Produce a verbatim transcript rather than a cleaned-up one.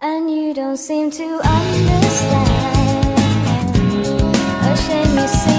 And you don't seem to understand. A shame you see.